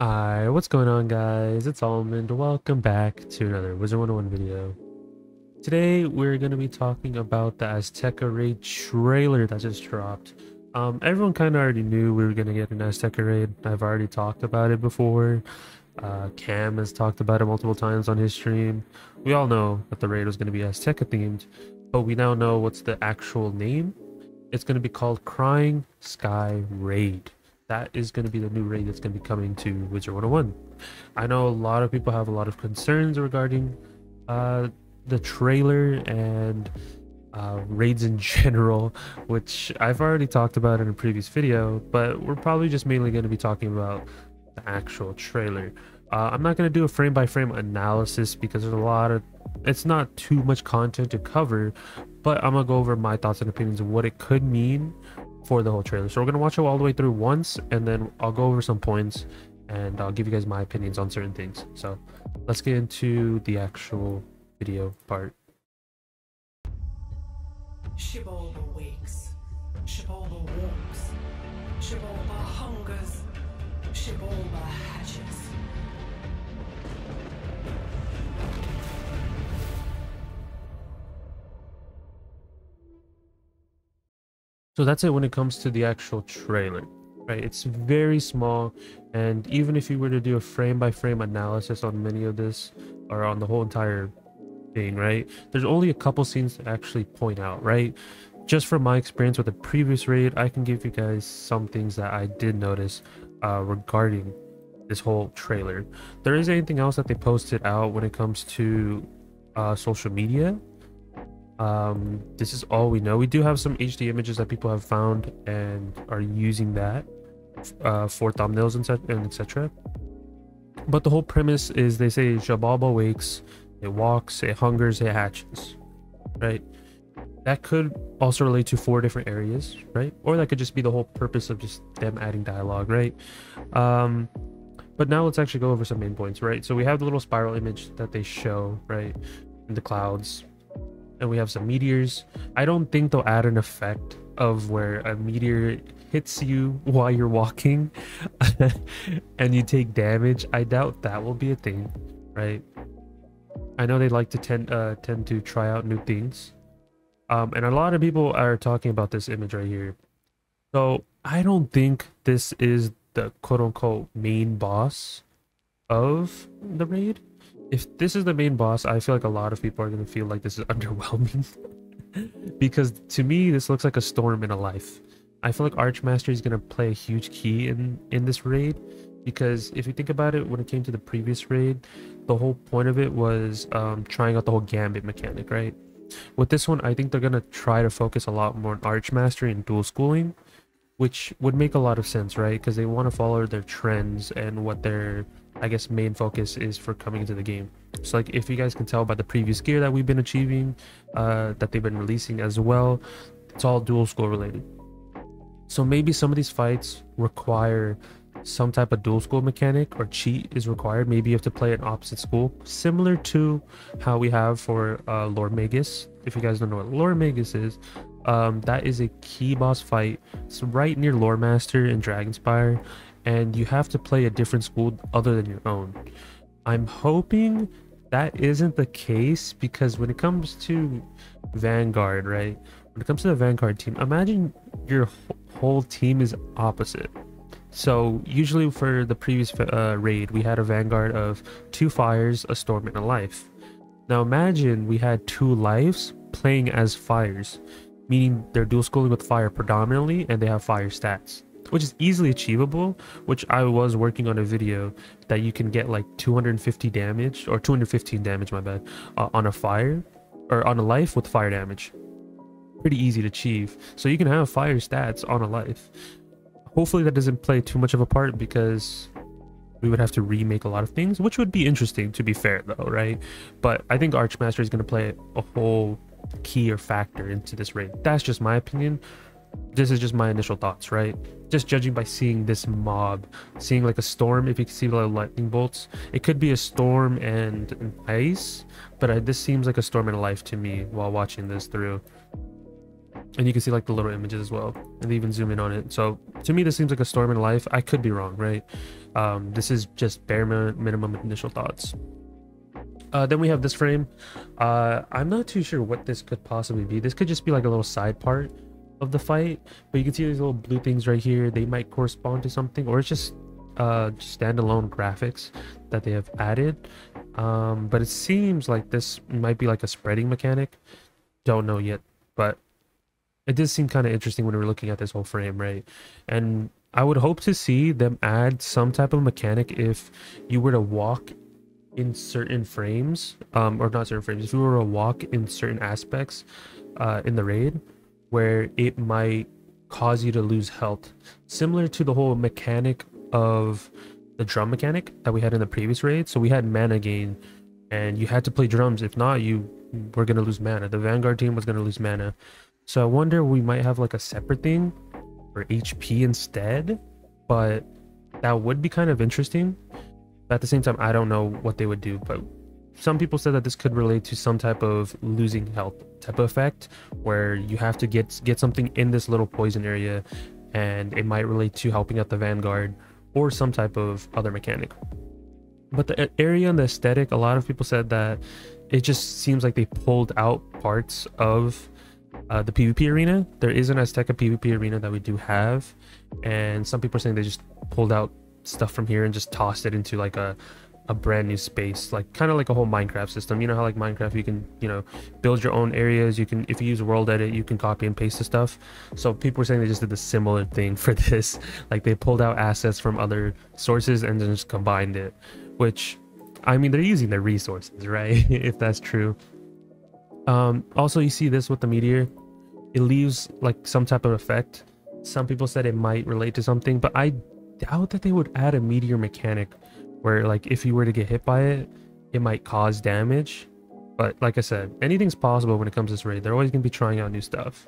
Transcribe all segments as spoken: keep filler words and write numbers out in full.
Hi, what's going on guys? It's Almond. Welcome back to another Wizard one oh one video. Today we're going to be talking about the Azteca Raid trailer that just dropped. Um, everyone kind of already knew we were going to get an Azteca Raid. I've already talked about it before. Uh, Cam has talked about it multiple times on his stream. We all know that the raid was going to be Azteca themed, but we now know what's the actual name. It's going to be called Crying Sky Raid. That is going to be the new raid that's going to be coming to Wizard one oh one. I know a lot of people have a lot of concerns regarding uh, the trailer and uh, raids in general, which I've already talked about in a previous video, but we're probably just mainly going to be talking about the actual trailer. Uh, I'm not going to do a frame-by-frame analysis because there's a lot of, it's not too much content to cover, but I'm going to go over my thoughts and opinions of what it could mean for the whole trailer. So we're gonna watch it all the way through once, and then I'll go over some points and I'll give you guys my opinions on certain things. So let's get into the actual video part. Xibalba wakes, Xibalba walks, Xibalba hungers, Xibalba hatches. So that's it when it comes to the actual trailer, right? It's very small, and even if you were to do a frame-by-frame analysis on many of this, or on the whole entire thing, right? There's only a couple scenes to actually point out, right? Just from my experience with the previous raid, I can give you guys some things that I did notice uh, regarding this whole trailer. There is anything else that they posted out when it comes to uh, social media. Um this is all we know. We do have some H D images that people have found and are using that uh for thumbnails and etc, but the whole premise is they say Xibalba wakes, it walks, it hungers, it hatches, right? That could also relate to four different areas, right? Or that could just be the whole purpose of just them adding dialogue, right? um but now let's actually go over some main points, right? So we have the little spiral image that they show, right, in the clouds, and we have some meteors. I don't think they'll add an effect of where a meteor hits you while you're walking and you take damage. I doubt that will be a thing, right? I know they like to tend uh tend to try out new things, um and a lot of people are talking about this image right here. So I don't think this is the quote-unquote main boss of the raid. If this is the main boss, I feel like a lot of people are going to feel like this is underwhelming because to me this looks like a storm in a life. I feel like Archmastery is going to play a huge key in in this raid, because if you think about it, when it came to the previous raid, the whole point of it was um trying out the whole gambit mechanic, right? With this one, I think they're going to try to focus a lot more on Archmastery and dual schooling, which would make a lot of sense, right? Because they want to follow their trends and what they're, I guess, main focus is for coming into the game. So like, if you guys can tell by the previous gear that we've been achieving, uh that they've been releasing as well, it's all dual school related. So maybe some of these fights require some type of dual school mechanic or cheat is required. Maybe you have to play an opposite school, similar to how we have for uh Lord Magus. If you guys don't know what Lore Magus is, um that is a key boss fight. It's right near Lore Master and Dragon Spire, and you have to play a different school other than your own. I'm hoping that isn't the case, because when it comes to Vanguard, right? When it comes to the Vanguard team, imagine your whole team is opposite. So usually for the previous uh, raid, we had a Vanguard of two fires, a storm, and a life. Now imagine we had two lives playing as fires, meaning they're dual schooling with fire predominantly, and they have fire stats, which is easily achievable, which I was working on a video that you can get like two hundred fifty damage, or two hundred fifteen damage, my bad, uh, on a fire, or on a life with fire damage. Pretty easy to achieve. So you can have fire stats on a life. Hopefully that doesn't play too much of a part, because we would have to remake a lot of things, which would be interesting to be fair though, right? But I think Archmaster is going to play a whole key or factor into this raid. That's just my opinion. This is just my initial thoughts, right? Just judging by seeing this mob, seeing like a storm. If you can see like lightning bolts, it could be a storm and an ice, but I, this seems like a storm in a life to me while watching this through. And you can see like the little images as well, and they even zoom in on it. So to me, this seems like a storm in a life. I could be wrong, right? Um, this is just bare minimum initial thoughts. Uh, then we have this frame. Uh, I'm not too sure what this could possibly be. This could just be like a little side part of the fight, but you can see these little blue things right here. They might correspond to something, or it's just uh, standalone graphics that they have added. Um, but it seems like this might be like a spreading mechanic. Don't know yet, but it does seem kind of interesting when we're looking at this whole frame, right? And I would hope to see them add some type of mechanic if you were to walk in certain frames, um, or not certain frames, if you were to walk in certain aspects uh, in the raid, where it might cause you to lose health, similar to the whole mechanic of the drum mechanic that we had in the previous raid. So we had mana gain, and you had to play drums. If not, you were going to lose mana. The Vanguard team was going to lose mana. So I wonder, we might have like a separate thing for H P instead, but that would be kind of interesting. At the same time, I don't know what they would do, but some people said that this could relate to some type of losing health type of effect, where you have to get get something in this little poison area, and it might relate to helping out the Vanguard or some type of other mechanic. But the area and the aesthetic, a lot of people said that it just seems like they pulled out parts of uh, the PvP arena. There is an Azteca PvP arena that we do have, and some people are saying they just pulled out stuff from here and just tossed it into like a a brand new space, like kind of like a whole Minecraft system. You know how like Minecraft, you can, you know, build your own areas. You can, if you use world edit, you can copy and paste the stuff. So people were saying they just did the similar thing for this, like they pulled out assets from other sources and then just combined it, which I mean, they're using their resources, right? If that's true. Um also, you see this with the meteor, it leaves like some type of effect. Some people said it might relate to something, but I doubt that they would add a meteor mechanic where like if you were to get hit by it, it might cause damage. But like I said, anything's possible when it comes to this raid. They're always gonna be trying out new stuff,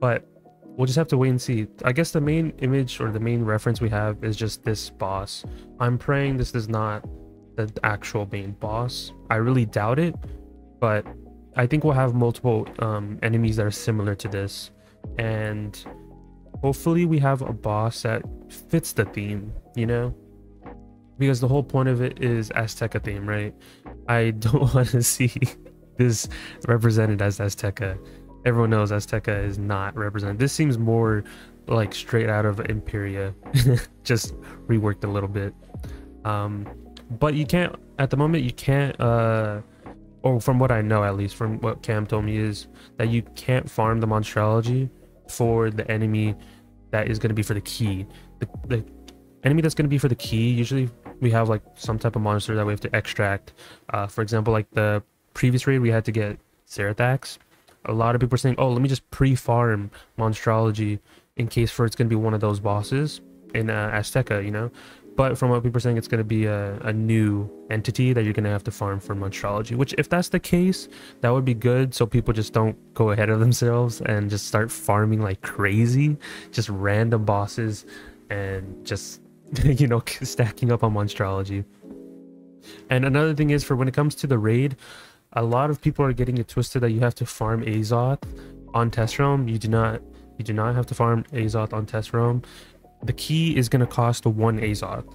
but we'll just have to wait and see. I guess the main image or the main reference we have is just this boss. I'm praying this is not the actual main boss. I really doubt it, but I think we'll have multiple um enemies that are similar to this, and hopefully we have a boss that fits the theme, you know, because the whole point of it is Azteca theme, right? I don't want to see this represented as Azteca. Everyone knows Azteca is not represented. This seems more like straight out of Imperia, just reworked a little bit. Um, but you can't, at the moment, you can't, uh, or from what I know, at least from what Cam told me, is that you can't farm the monstrology for the enemy that is going to be for the key. The, the enemy that's going to be for the key, usually we have like some type of monster that we have to extract. Uh, for example, like the previous raid, we had to get Serathax. A lot of people are saying, oh, let me just pre-farm monstrology in case for it's going to be one of those bosses in uh, Azteca, you know. But from what people are saying, it's going to be a, a new entity that you're going to have to farm for monstrology, which if that's the case, that would be good. So people just don't go ahead of themselves and just start farming like crazy, just random bosses and just, you know, stacking up on monstrology. And another thing is, for when it comes to the raid, a lot of people are getting it twisted that you have to farm Azoth on Test Realm. You do not, you do not have to farm Azoth on Test Realm. The key is going to cost one Azoth.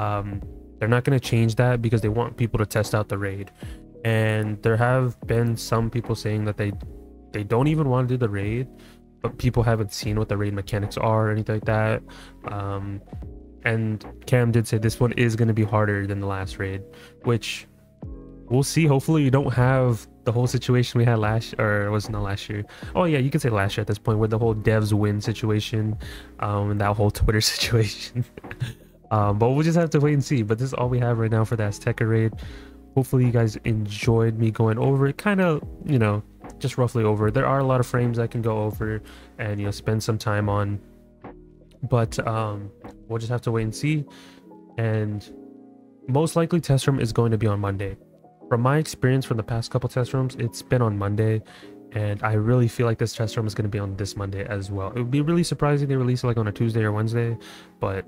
Um, they're not going to change that because they want people to test out the raid. And there have been some people saying that they they don't even want to do the raid, but people haven't seen what the raid mechanics are or anything like that. Um, and Cam did say this one is going to be harder than the last raid, which we'll see. Hopefully you don't have the whole situation we had last, or it was not last year, oh yeah, you can say last year at this point, with the whole devs win situation, um and that whole Twitter situation. Um but we'll just have to wait and see. But this is all we have right now for the Azteca raid. Hopefully you guys enjoyed me going over it, kind of, you know, just roughly over. There are a lot of frames I can go over and, you know, spend some time on, but um we'll just have to wait and see. And most likely Test Realm is going to be on Monday. From my experience from the past couple test rooms, it's been on Monday, and I really feel like this test room is going to be on this Monday as well. It would be really surprising they release it like on a Tuesday or Wednesday, but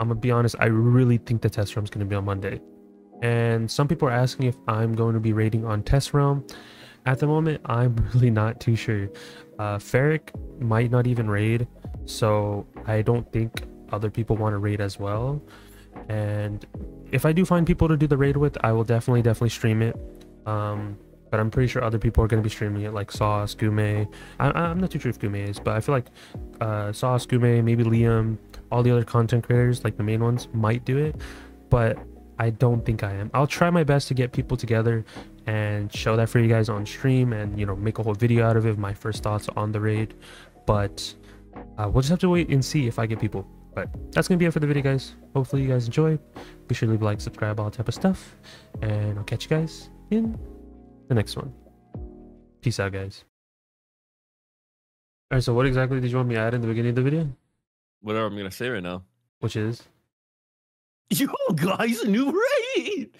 I'm gonna be honest, I really think the test room is going to be on Monday. And some people are asking if I'm going to be raiding on Test Realm. At the moment, I'm really not too sure. Uh, Ferric might not even raid, so I don't think other people want to raid as well. And if I do find people to do the raid with, I will definitely definitely stream it. Um but I'm pretty sure other people are going to be streaming it, like Sauce Gume. I, i'm not too sure if Gume is, but I feel like uh Sauce Gume, maybe Liam, all the other content creators, like the main ones, might do it, but I don't think I am. I'll try my best to get people together and show that for you guys on stream, and you know, make a whole video out of it, my first thoughts on the raid. But uh, we'll just have to wait and see if I get people. But that's gonna be it for the video, guys. Hopefully you guys enjoyed. Be sure to leave a like, subscribe, all that type of stuff, and I'll catch you guys in the next one. Peace out, guys. All right, so what exactly did you want me to add in the beginning of the video? Whatever I'm gonna say right now, which is, yo guys, a new raid.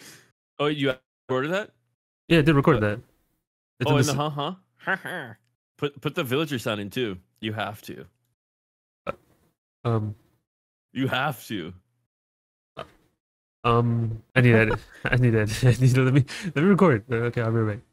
Oh, you recorded that? Yeah, I did record uh, that. It's oh, in the, and the huh huh. put put the villager sound in too. You have to. Uh, um. You have to. Uh, um. I need edit. I need edit. I need to let me let me record. Okay, I'll be right back.